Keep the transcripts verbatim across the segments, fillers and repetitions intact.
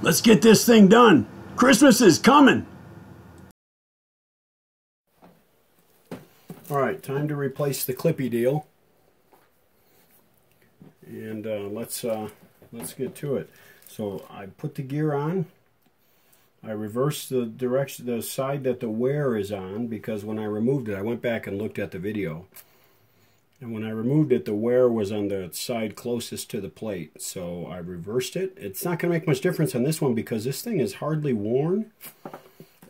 Let's get this thing done. Christmas is coming. All right, time to replace the clippy deal. And uh, let's uh, let's get to it. So I put the gear on. I reversed the direction, the side that the wear is on, because when I removed it, I went back and looked at the video. And when I removed it, the wear was on the side closest to the plate. So I reversed it. It's not going to make much difference on this one because this thing is hardly worn.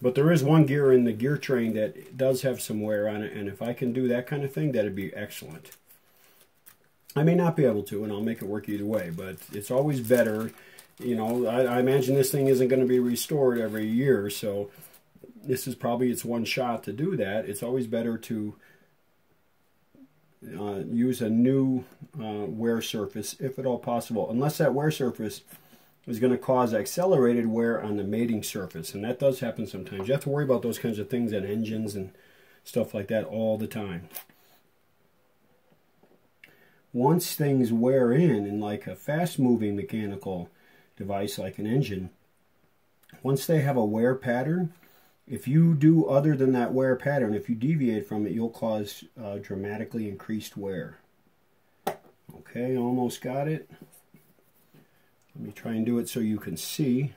But there is one gear in the gear train that does have some wear on it. And if I can do that kind of thing, that'd be excellent. I may not be able to, and I'll make it work either way. But it's always better. You know, I, I imagine this thing isn't going to be restored every year, so this is probably its one shot to do that. It's always better to uh, use a new uh, wear surface, if at all possible, unless that wear surface is going to cause accelerated wear on the mating surface, and that does happen sometimes. You have to worry about those kinds of things on engines and stuff like that all the time. Once things wear in, in like a fast-moving mechanical device like an engine, once they have a wear pattern, if you do other than that wear pattern, if you deviate from it, you'll cause uh, dramatically increased wear. Okay, almost got it. Let me try and do it so you can see.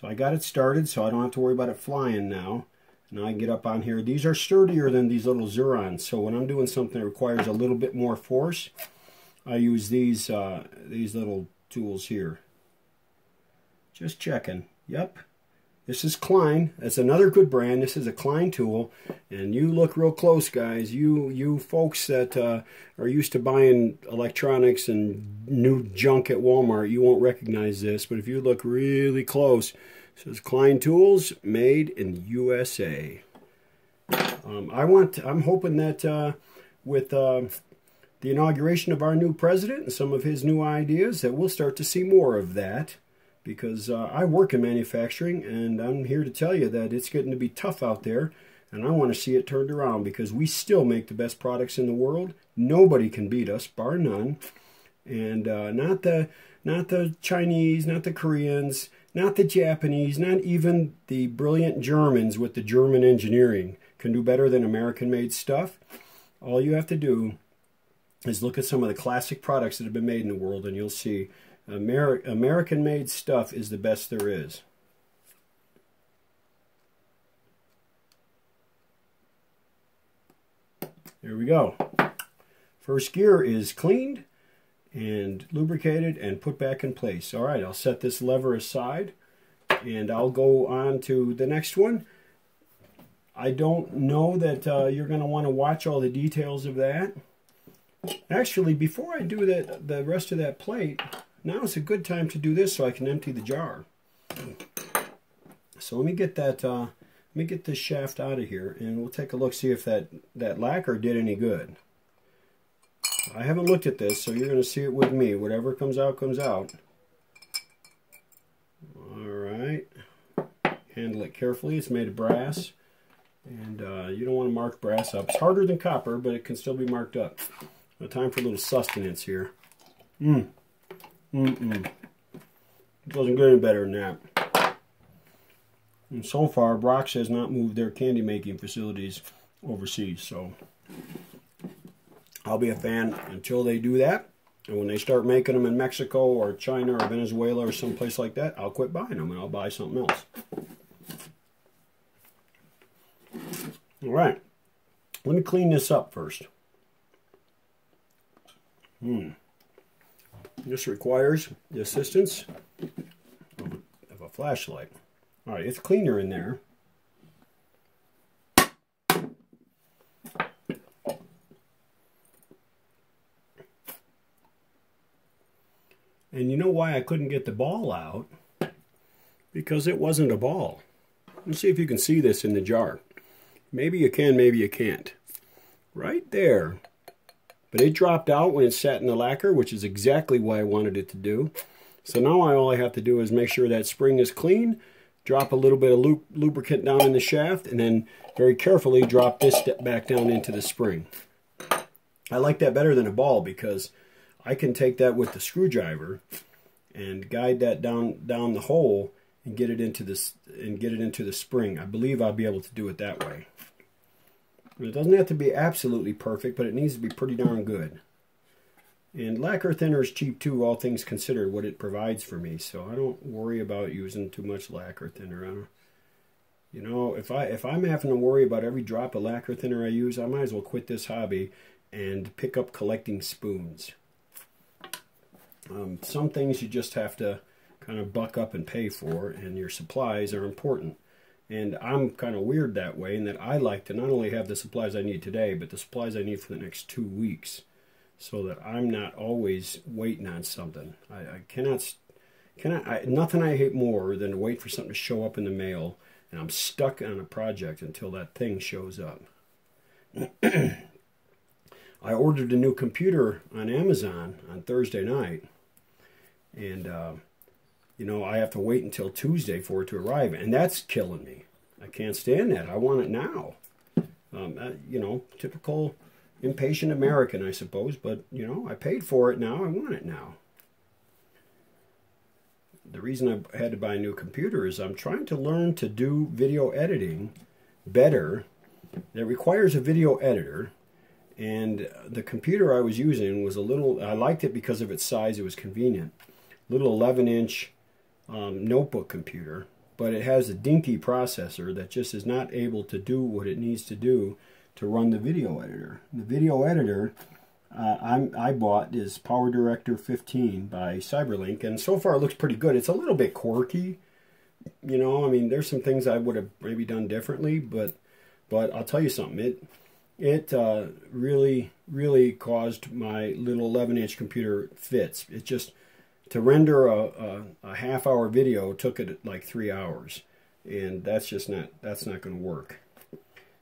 So I got it started, so I don't have to worry about it flying now. Now I can get up on here. These are sturdier than these little Xurons, so when I'm doing something that requires a little bit more force, I use these uh, these little tools here. Just checking. Yep. This is Klein. That's another good brand. This is a Klein tool. And you look real close, guys. You you folks that uh, are used to buying electronics and new junk at Walmart, you won't recognize this. But if you look really close, it says Klein Tools, made in U S A. Um, I want, I'm hoping that uh, with... Uh, the inauguration of our new president and some of his new ideas, that we'll start to see more of that. Because uh, I work in manufacturing, and I'm here to tell you that it's getting to be tough out there, and I want to see it turned around, because we still make the best products in the world. Nobody can beat us, bar none. And uh, not the not the Chinese, not the Koreans, not the Japanese, not even the brilliant Germans with the German engineering can do better than American-made stuff. All you have to do is look at some of the classic products that have been made in the world, and you'll see Amer American-made stuff is the best there is. There we go. First gear is cleaned and lubricated and put back in place. All right, I'll set this lever aside and I'll go on to the next one. I don't know that uh, you're going to want to watch all the details of that. Actually, before I do that, the rest of that plate, now is a good time to do this so I can empty the jar. So let me get that, uh, let me get this shaft out of here, and we'll take a look, see if that, that lacquer did any good. I haven't looked at this, so you're going to see it with me. Whatever comes out, comes out. Alright. Handle it carefully. It's made of brass. And uh, you don't want to mark brass up. It's harder than copper, but it can still be marked up. Now, time for a little sustenance here. Mmm. Mm-mm. It doesn't get any better than that. And so far, Brock's has not moved their candy making facilities overseas, so I'll be a fan until they do that. And when they start making them in Mexico or China or Venezuela or someplace like that, I'll quit buying them and I'll buy something else. Alright, let me clean this up first. Hmm. This requires the assistance of a flashlight. All right, it's cleaner in there. And you know why I couldn't get the ball out? Because it wasn't a ball. Let's see if you can see this in the jar. Maybe you can, maybe you can't. Right there. But it dropped out when it sat in the lacquer, which is exactly what I wanted it to do. So now all I have to do is make sure that spring is clean, drop a little bit of lub lubricant down in the shaft, and then very carefully drop this step back down into the spring. I like that better than a ball because I can take that with the screwdriver and guide that down down the hole and get it into this and get it into the spring. I believe I'll be able to do it that way. It doesn't have to be absolutely perfect, but it needs to be pretty darn good. And lacquer thinner is cheap too, all things considered, what it provides for me. So I don't worry about using too much lacquer thinner. I don't, you know, if I if I'm having to worry about every drop of lacquer thinner I use, I might as well quit this hobby and pick up collecting spoons. Um, some things you just have to kind of buck up and pay for, and your supplies are important. And I'm kind of weird that way, in that I like to not only have the supplies I need today, but the supplies I need for the next two weeks, so that I'm not always waiting on something. I, I cannot, cannot I, nothing I hate more than to wait for something to show up in the mail, and I'm stuck on a project until that thing shows up. I ordered a new computer on Amazon on Thursday night, and uh, you know, I have to wait until Tuesday for it to arrive, and that's killing me. I can't stand that. I want it now. Um, uh, you know, typical impatient American, I suppose, but you know, I paid for it now. I want it now. The reason I had to buy a new computer is I'm trying to learn to do video editing better. That requires a video editor. And the computer I was using was a little, I liked it because of its size, it was convenient. Little eleven inch um, notebook computer, but it has a dinky processor that just is not able to do what it needs to do to run the video editor. The video editor uh, I'm, I bought is PowerDirector fifteen by CyberLink, and so far it looks pretty good. It's a little bit quirky, you know, I mean, there's some things I would have maybe done differently, but but I'll tell you something, it It uh, really, really caused my little eleven inch computer fits. It just, to render a, a, a half hour video took it like three hours. And that's just not, that's not going to work.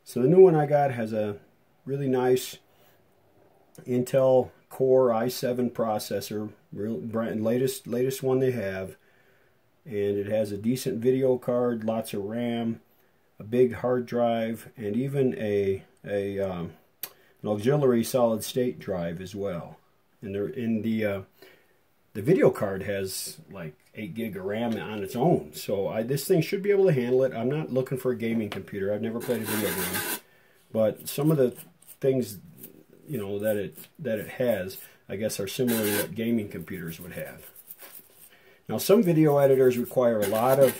So the new one I got has a really nice Intel Core i seven processor, real brand, latest, latest one they have. And it has a decent video card, lots of RAM, a big hard drive, and even a... A, um, an auxiliary solid-state drive as well. And they're in the uh, the video card has like eight gig of RAM on its own, so I, this thing should be able to handle it. I'm not looking for a gaming computer. I've never played a video game, but some of the things, you know, that it that it has, I guess, are similar to what gaming computers would have. Now, some video editors require a lot of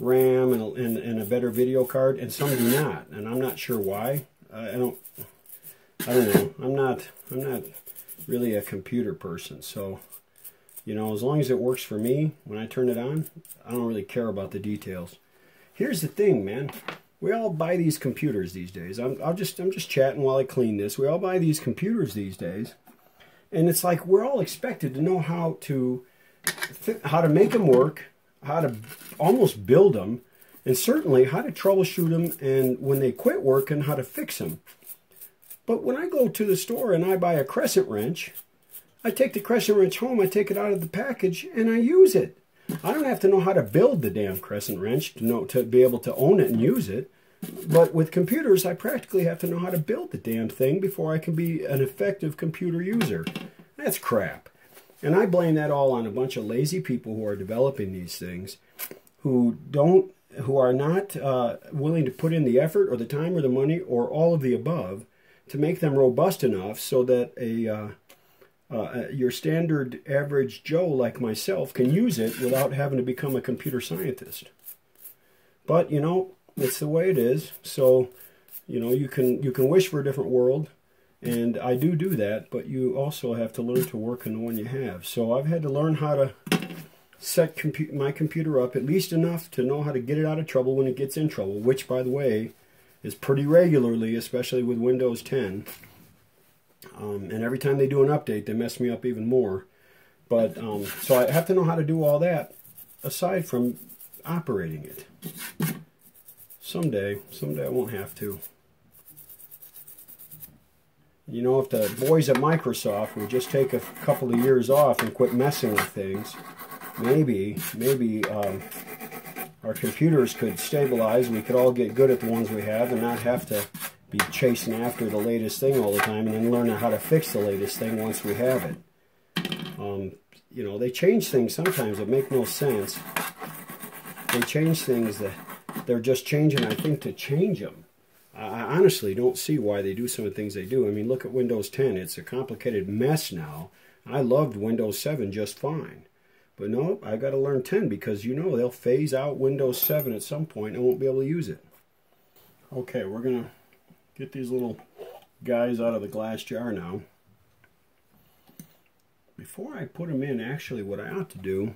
RAM and a, and, and a better video card, and some do not, and I'm not sure why. I, I don't, I don't know. I'm not, I'm not really a computer person, so you know, as long as it works for me when I turn it on, I don't really care about the details. Here's the thing, man. We all buy these computers these days. I'm, I'll just, I'm just chatting while I clean this. We all buy these computers these days, and it's like we're all expected to know how to, how to make them work, how to almost build them, and certainly how to troubleshoot them, and when they quit working, how to fix them. But when I go to the store and I buy a crescent wrench, I take the crescent wrench home, I take it out of the package, and I use it. I don't have to know how to build the damn crescent wrench to know, to be able to own it and use it. But with computers, I practically have to know how to build the damn thing before I can be an effective computer user. That's crap. And I blame that all on a bunch of lazy people who are developing these things, who don't, who are not uh, willing to put in the effort or the time or the money or all of the above to make them robust enough so that a uh, uh, your standard average Joe like myself can use it without having to become a computer scientist. But you know, it's the way it is. So you know, you can you can wish for a different world. And I do do that, but you also have to learn to work in the one you have. So I've had to learn how to set compu my computer up at least enough to know how to get it out of trouble when it gets in trouble, which, by the way, is pretty regularly, especially with Windows ten. Um, and every time they do an update, they mess me up even more. But um, so I have to know how to do all that aside from operating it. Someday, someday I won't have to. You know, if the boys at Microsoft would just take a couple of years off and quit messing with things, maybe, maybe um, our computers could stabilize. We could all get good at the ones we have and not have to be chasing after the latest thing all the time, and then learning how to fix the latest thing once we have it. Um, you know, they change things sometimes that make no sense. They change things that they're just changing, I think, to change them. I honestly don't see why they do some of the things they do. I mean, look at Windows ten. It's a complicated mess now. I loved Windows seven just fine. But no, I got to learn ten because, you know, they'll phase out Windows seven at some point and I won't be able to use it. Okay, we're going to get these little guys out of the glass jar now. Before I put them in, actually, what I ought to do,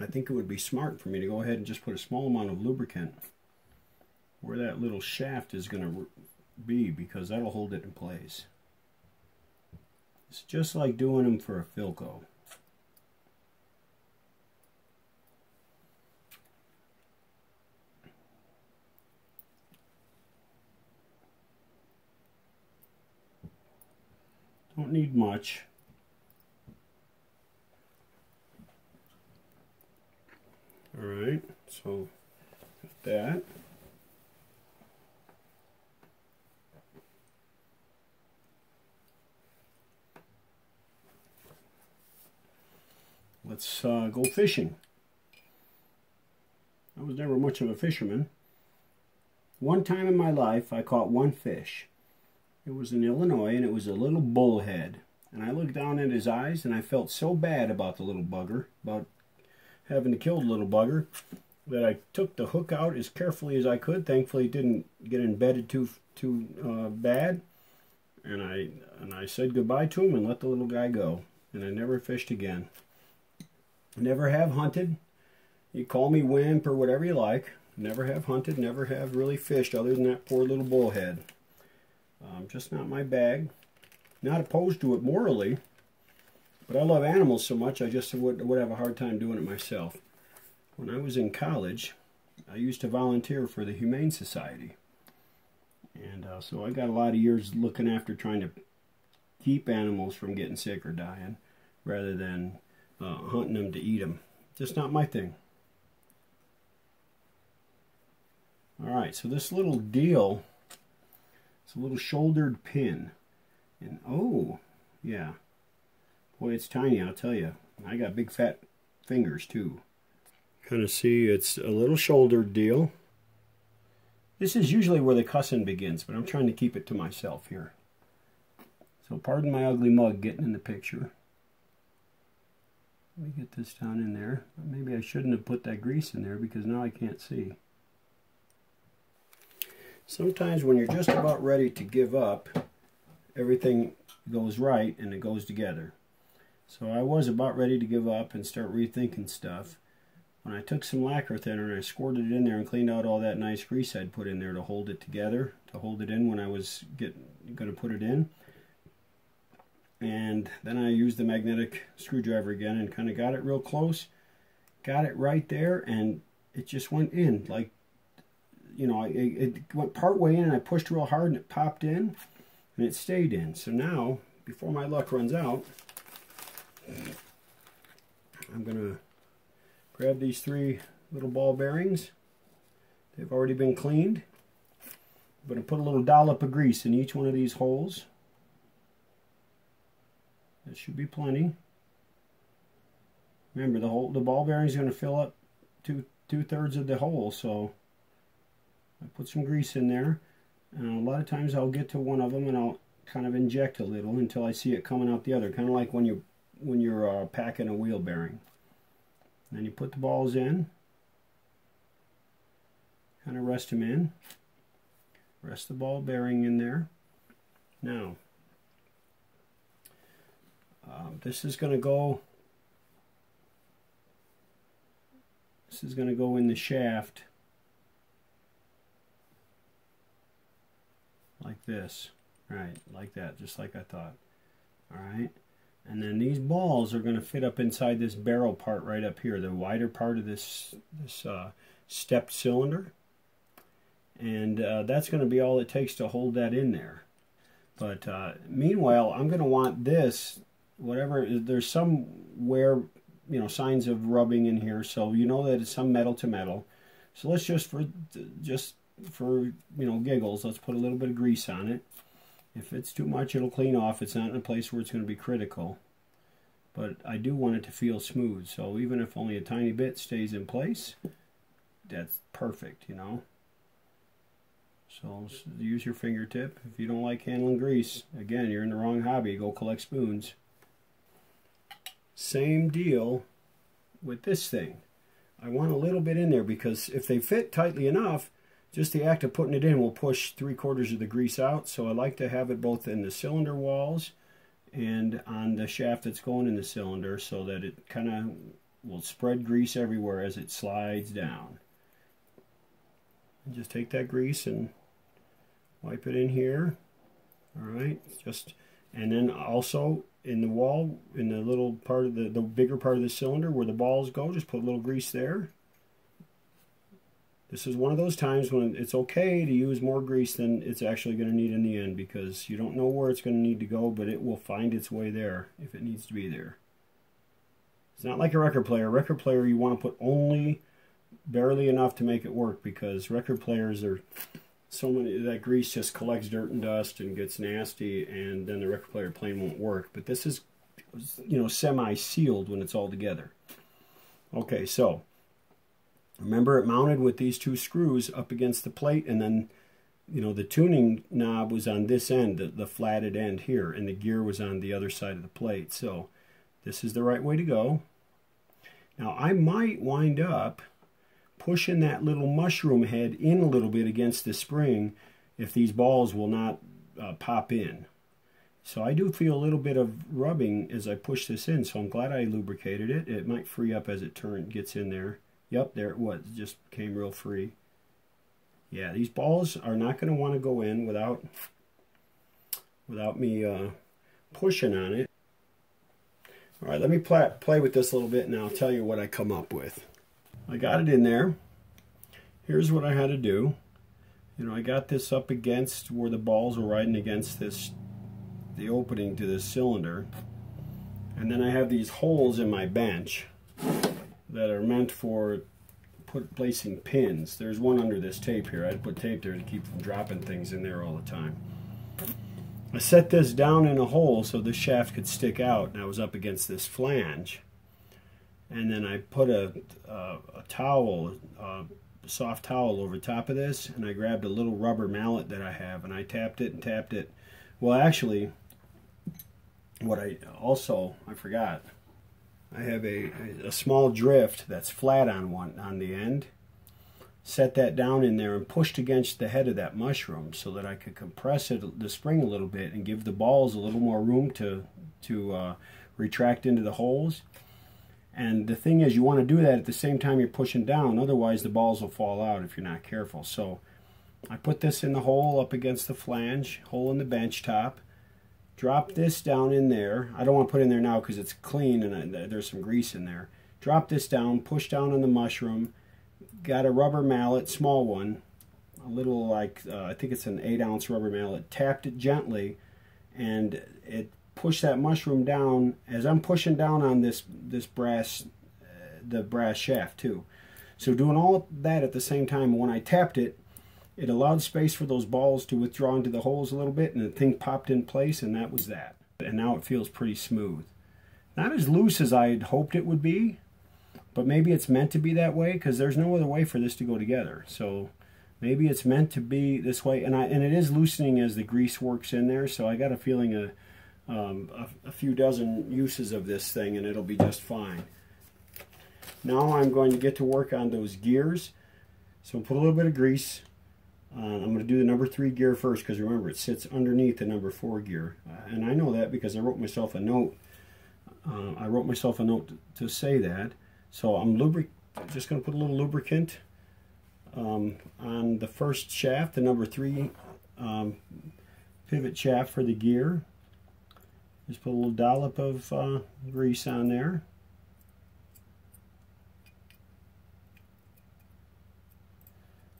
I think it would be smart for me to go ahead and just put a small amount of lubricant where that little shaft is going to be, because that'll hold it in place. It's just like doing them for a Philco. Don't need much. All right, so with that, let's uh, go fishing. I was never much of a fisherman. One time in my life, I caught one fish. It was in Illinois, and it was a little bullhead. And I looked down at his eyes, and I felt so bad about the little bugger, about having to kill the little bugger, that I took the hook out as carefully as I could. Thankfully, it didn't get embedded too too uh, bad. And I and I said goodbye to him and let the little guy go. And I never fished again. Never have hunted. You call me wimp or whatever you like. Never have hunted, never have really fished other than that poor little bullhead. Um, just not my bag. Not opposed to it morally, but I love animals so much I just would, would have a hard time doing it myself. When I was in college, I used to volunteer for the Humane Society. And uh, so I got a lot of years looking after trying to keep animals from getting sick or dying rather than Uh, hunting them to eat them. Just not my thing. Alright, so this little deal, it's a little shouldered pin. And oh, yeah. Boy, it's tiny, I'll tell you. I got big fat fingers too. Kind of see, it's a little shouldered deal. This is usually where the cussing begins, but I'm trying to keep it to myself here. So pardon my ugly mug getting in the picture. Let me get this down in there. Maybe I shouldn't have put that grease in there because now I can't see. Sometimes when you're just about ready to give up, everything goes right and it goes together. So I was about ready to give up and start rethinking stuff when I took some lacquer thinner and I squirted it in there and cleaned out all that nice grease I'd put in there to hold it together, to hold it in when I was getting, gonna put it in. And then I used the magnetic screwdriver again and kind of got it real close, got it right there, and it just went in. Like, you know, it, it went part way in and I pushed real hard and it popped in and it stayed in. So now, before my luck runs out, I'm gonna grab these three little ball bearings. They've already been cleaned. I'm gonna put a little dollop of grease in each one of these holes. That should be plenty. Remember, the whole the ball bearing is going to fill up two two thirds of the hole, so I put some grease in there. And a lot of times I'll get to one of them and I'll kind of inject a little until I see it coming out the other, kind of like when you when you're uh, packing a wheel bearing. And then you put the balls in, kind of rest them in, rest the ball bearing in there. Now. Um, this is going to go. This is going to go in the shaft like this, right? Like that, just like I thought. All right, and then these balls are going to fit up inside this barrel part right up here, the wider part of this this uh, stepped cylinder, and uh, that's going to be all it takes to hold that in there. But uh, meanwhile, I'm going to want this. Whatever, there's some wear, you know, signs of rubbing in here, so you know that it's some metal to metal. So let's just for just for you know giggles, let's put a little bit of grease on it. If it's too much, it'll clean off. It's not in a place where it's going to be critical. but I do want it to feel smooth. So even if only a tiny bit stays in place, that's perfect, you know. So use your fingertip. If you don't like handling grease, again, you're in the wrong hobby. Go collect spoons. Same deal with this thing. I want a little bit in there, because if they fit tightly enough, just the act of putting it in will push three quarters of the grease out. So I like to have it both in the cylinder walls and on the shaft that's going in the cylinder, so that it kind of will spread grease everywhere as it slides down. And just take that grease and wipe it in here. All right, just, and then also in the wall, in the little part of the, the bigger part of the cylinder where the balls go, just put a little grease there. This is one of those times when it's okay to use more grease than it's actually going to need in the end, because you don't know where it's going to need to go, but it will find its way there if it needs to be there. It's not like a record player. Record player, you want to put only barely enough to make it work, because record players are so many, that grease just collects dirt and dust and gets nasty, and then the record player plane won't work. But this is, you know, semi-sealed when it's all together. Okay, so remember, it mounted with these two screws up against the plate, and then, you know, the tuning knob was on this end, the, the flatted end here, and the gear was on the other side of the plate. So this is the right way to go. Now, I might wind up pushing that little mushroom head in a little bit against the spring if these balls will not uh, pop in. So I do feel a little bit of rubbing as I push this in, so I'm glad I lubricated it. It might free up as it turn, gets in there. Yep, there it was. It just came real free. Yeah, these balls are not going to want to go in without without me uh, pushing on it. All right, let me play, play with this a little bit, and I'll tell you what I come up with. I got it in there. Here's what I had to do. You know, I got this up against where the balls were riding against this, the opening to this cylinder. And then I have these holes in my bench that are meant for put, placing pins. There's one under this tape here. I'd put tape there to keep from dropping things in there all the time. I set this down in a hole so the shaft could stick out, and I was up against this flange. And then I put a, a, a towel, a soft towel over top of this, and I grabbed a little rubber mallet that I have, and I tapped it and tapped it. Well, actually, what I also, I forgot, I have a, a small drift that's flat on one on the end. Set that down in there and pushed against the head of that mushroom so that I could compress it, the spring a little bit, and give the balls a little more room to, to uh, retract into the holes. And the thing is, you want to do that at the same time you're pushing down, otherwise the balls will fall out if you're not careful. So I put this in the hole up against the flange, hole in the bench top. Drop this down in there. I don't want to put it in there now because it's clean and I, there's some grease in there. Drop this down, push down on the mushroom. Got a rubber mallet, small one, a little like, uh, I think it's an eight ounce rubber mallet. Tapped it gently, and it pushed that mushroom down. As I'm pushing down on this, this brass, uh, the brass shaft too. So doing all that at the same time, when I tapped it, it allowed space for those balls to withdraw into the holes a little bit, and the thing popped in place, and that was that. And now it feels pretty smooth. Not as loose as I had hoped it would be, but maybe it's meant to be that way, because there's no other way for this to go together. So maybe it's meant to be this way, and I and it is loosening as the grease works in there, so I got a feeling a, um, a, a few dozen uses of this thing, and it'll be just fine. Now I'm going to get to work on those gears. So put a little bit of grease. Uh, I'm going to do the number three gear first, because remember, it sits underneath the number four gear. Uh, and I know that because I wrote myself a note. Uh, I wrote myself a note to, to say that. So I'm lubric just going to put a little lubricant um, on the first shaft, the number three um, pivot shaft for the gear. Just put a little dollop of uh, grease on there.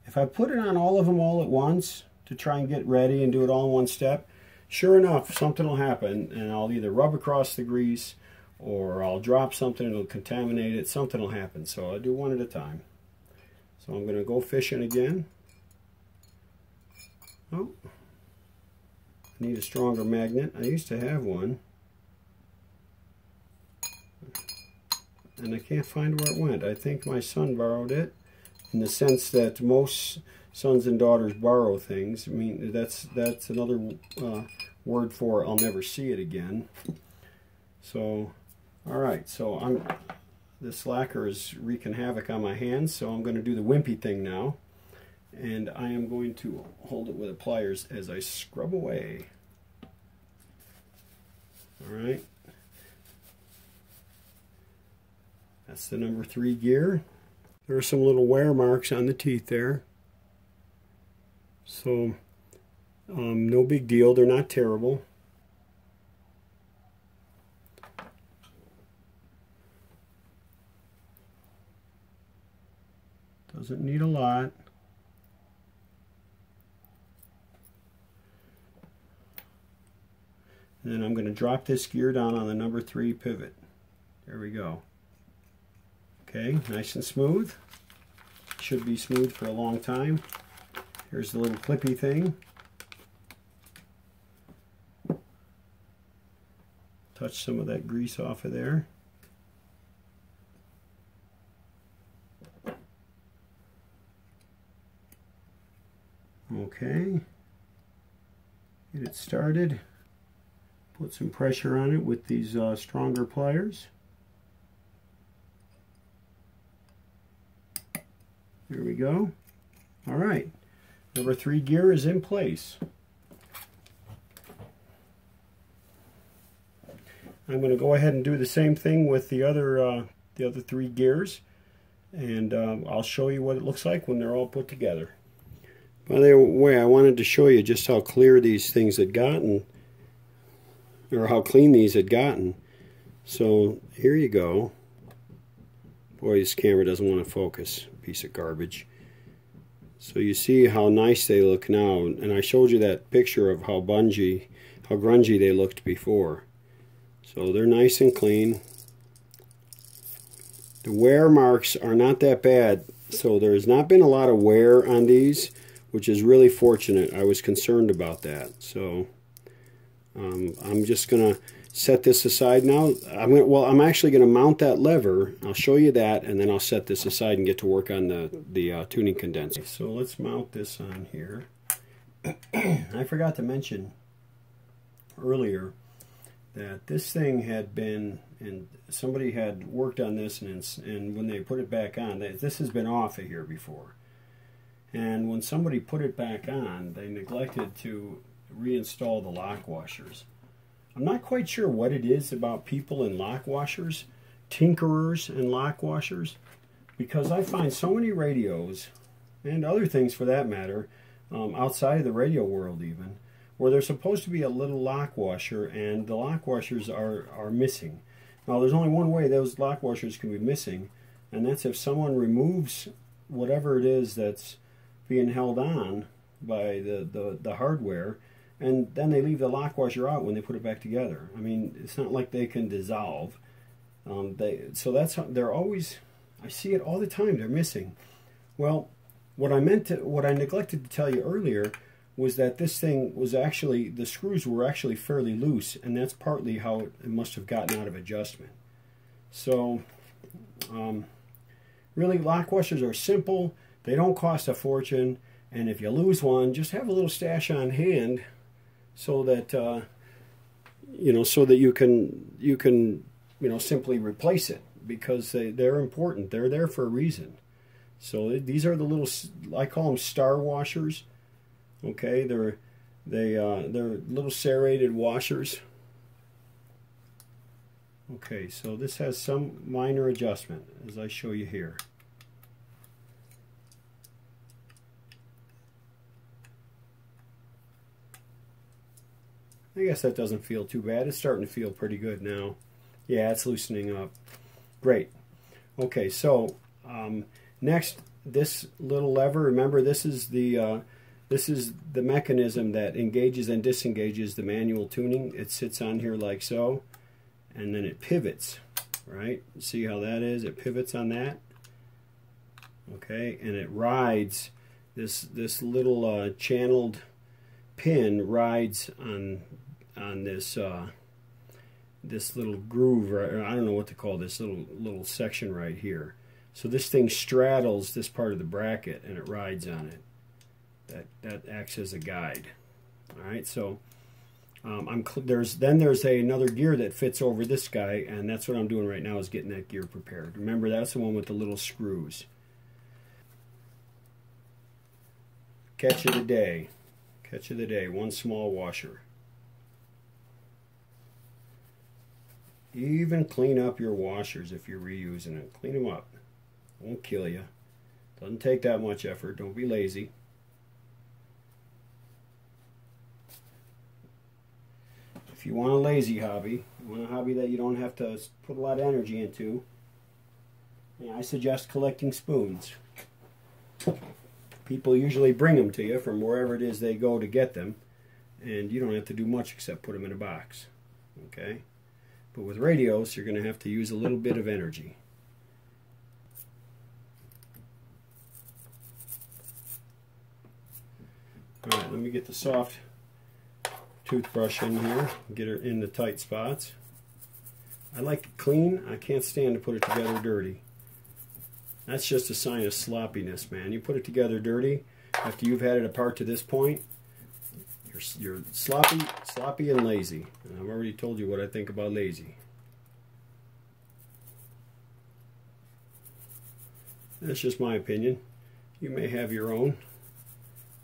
If I put it on all of them all at once to try and get ready and do it all in one step, sure enough, something will happen, and I'll either rub across the grease or I'll drop something, it'll contaminate it, something will happen. So I do one at a time. So I'm going to go fishing again. Oh, I need a stronger magnet. I used to have one. and I can't find where it went. I think my son borrowed it, in the sense that most sons and daughters borrow things. I mean, that's that's another uh, word for I'll never see it again. So, all right, so I'm this lacquer is wreaking havoc on my hands, so I'm going to do the wimpy thing now. And I am going to hold it with the pliers as I scrub away. All right. That's the number three gear. There are some little wear marks on the teeth there. So, um, no big deal. They're not terrible. Doesn't need a lot. And then I'm going to drop this gear down on the number three pivot. There we go. Okay, nice and smooth. Should be smooth for a long time. Here's the little clippy thing. Touch some of that grease off of there. Okay. Get it started. Put some pressure on it with these uh, stronger pliers. There we go. All right, number three gear is in place. I'm going to go ahead and do the same thing with the other uh, the other three gears, and um, I'll show you what it looks like when they're all put together. By the way, I wanted to show you just how clear these things had gotten, or how clean these had gotten. So here you go. Boy, this camera doesn't want to focus. Piece of garbage. So you see how nice they look now, and I showed you that picture of how bungy, how grungy they looked before. So they're nice and clean. The wear marks are not that bad, so there's not been a lot of wear on these, which is really fortunate. I was concerned about that. So Um, I'm just going to set this aside now. I'm gonna, well, I'm actually going to mount that lever. I'll show you that, and then I'll set this aside and get to work on the, the uh, tuning condenser. So let's mount this on here. I forgot to mention earlier that this thing had been, and somebody had worked on this, and, and when they put it back on, this has been off of here before. And when somebody put it back on, they neglected to reinstall the lock washers. I'm not quite sure what it is about people in lock washers, tinkerers and lock washers, because I find so many radios, and other things for that matter, um, outside of the radio world even, where there's supposed to be a little lock washer and the lock washers are, are missing. Now there's only one way those lock washers can be missing, and that's if someone removes whatever it is that's being held on by the, the, the hardware, and then they leave the lock washer out when they put it back together. I mean, it's not like they can dissolve. Um, they, so that's how they're always, I see it all the time, they're missing. Well, what I meant to, what I neglected to tell you earlier was that this thing was actually, the screws were actually fairly loose, and that's partly how it must have gotten out of adjustment. So, um, really, lock washers are simple, they don't cost a fortune, and if you lose one, just have a little stash on hand, so that uh, you know, so that you can you can you know simply replace it, because they they're important. They're there for a reason. So these are the little, I call them star washers. Okay, they're they uh, they're little serrated washers. Okay, so this has some minor adjustment, as I show you here. I guess that doesn't feel too bad. It's starting to feel pretty good now. Yeah, it's loosening up. Great. Okay, so um, next, this little lever. Remember, this is the uh, this is the mechanism that engages and disengages the manual tuning. It sits on here like so, and then it pivots. Right? See how that is? It pivots on that. Okay, and it rides this this little uh, channeled pin rides on. on this uh, this little groove, or I don't know what to call this little little section right here. So this thing straddles this part of the bracket and it rides on it. That that acts as a guide. All right, so um, I'm there's then there's a, another gear that fits over this guy, and that's what I'm doing right now, is getting that gear prepared. Remember, that's the one with the little screws. Catch of the day. Catch of the day, one small washer. Even clean up your washers if you're reusing it. Clean them up. Won't kill you. Doesn't take that much effort. Don't be lazy. If you want a lazy hobby, you want a hobby that you don't have to put a lot of energy into, yeah, I suggest collecting spoons. People usually bring them to you from wherever it is they go to get them, and you don't have to do much except put them in a box. Okay? But with radios, you're going to have to use a little bit of energy. All right, let me get the soft toothbrush in here, get her in the tight spots. I like it clean. I can't stand to put it together dirty. That's just a sign of sloppiness, man. You put it together dirty after you've had it apart to this point, you're, you're sloppy, sloppy and lazy. And I've already told you what I think about lazy. That's just my opinion. You may have your own,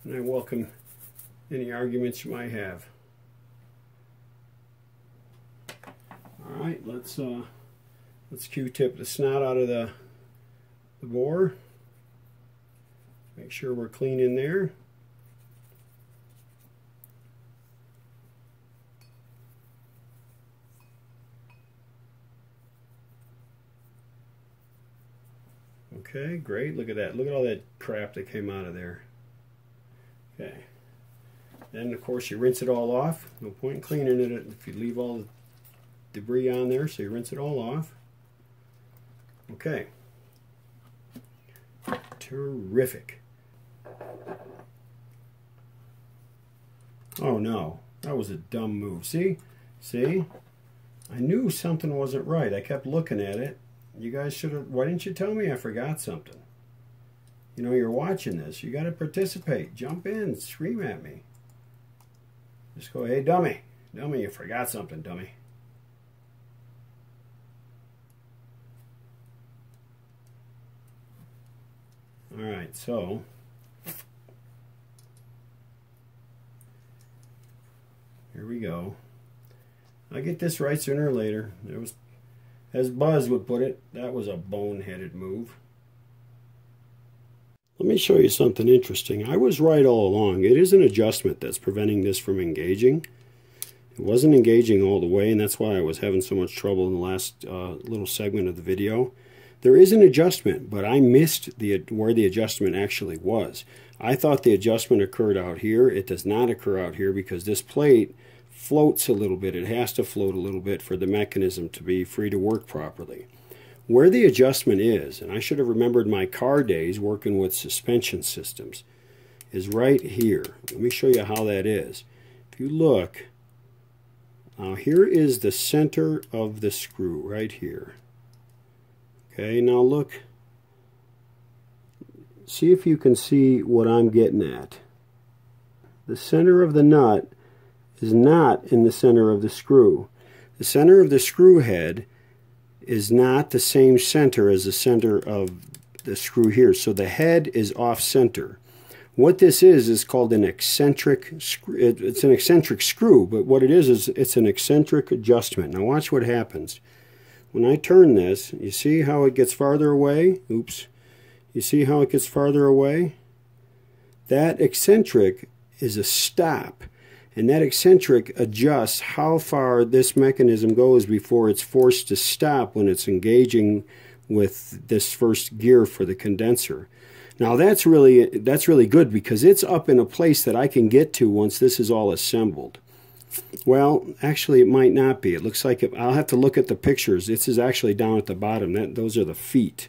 and I welcome any arguments you might have. All right, let's uh, let's Q-tip the snot out of the the bore. Make sure we're clean in there. Okay, great. Look at that. Look at all that crap that came out of there. Okay. Then, of course, you rinse it all off. No point in cleaning it if you leave all the debris on there, so you rinse it all off. Okay. Terrific. Oh no, that was a dumb move. See? See? I knew something wasn't right. I kept looking at it. You guys should have, why didn't you tell me I forgot something? You know, you're watching this. You got to participate. Jump in. Scream at me. Just go, hey, dummy. Dummy, you forgot something, dummy. Alright, so here we go. I get this right sooner or later. It was, as Buzz would put it, that was a boneheaded move. Let me show you something interesting. I was right all along. It is an adjustment that's preventing this from engaging. It wasn't engaging all the way, and that's why I was having so much trouble in the last uh, little segment of the video. There is an adjustment, but I missed the where the adjustment actually was. I thought the adjustment occurred out here. It does not occur out here because this plate floats a little bit. It has to float a little bit for the mechanism to be free to work properly. Where the adjustment is, and I should have remembered my car days working with suspension systems, is right here. Let me show you how that is. If you look, now here is the center of the screw right here. Okay, now look, see if you can see what I'm getting at. The center of the nut is not in the center of the screw. The center of the screw head is not the same center as the center of the screw here, so the head is off center. What this is is called an eccentric screw. It's an eccentric screw, but what it is is it's an eccentric adjustment. Now watch what happens. When I turn this, you see how it gets farther away? Oops. You see how it gets farther away? That eccentric is a stop, and that eccentric adjusts how far this mechanism goes before it's forced to stop when it's engaging with this first gear for the condenser. Now that's really, that's really good because it's up in a place that I can get to once this is all assembled. Well, actually it might not be. It looks like it, I'll have to look at the pictures. This is actually down at the bottom. That, those are the feet.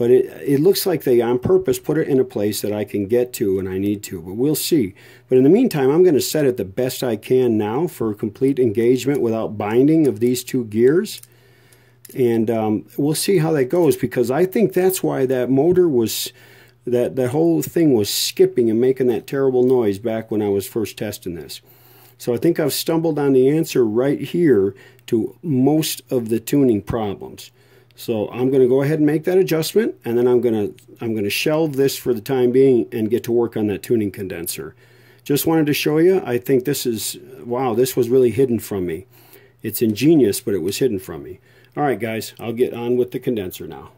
But it, it looks like they, on purpose, put it in a place that I can get to when I need to. But we'll see. But in the meantime, I'm going to set it the best I can now for complete engagement without binding of these two gears. And um, we'll see how that goes, because I think that's why that motor was, that, that whole thing was skipping and making that terrible noise back when I was first testing this. So I think I've stumbled on the answer right here to most of the tuning problems. So I'm going to go ahead and make that adjustment, and then I'm going to I'm going to shelve this for the time being and get to work on that tuning condenser. Just wanted to show you. I think this is, wow, this was really hidden from me. It's ingenious, but it was hidden from me. All right, guys, I'll get on with the condenser now.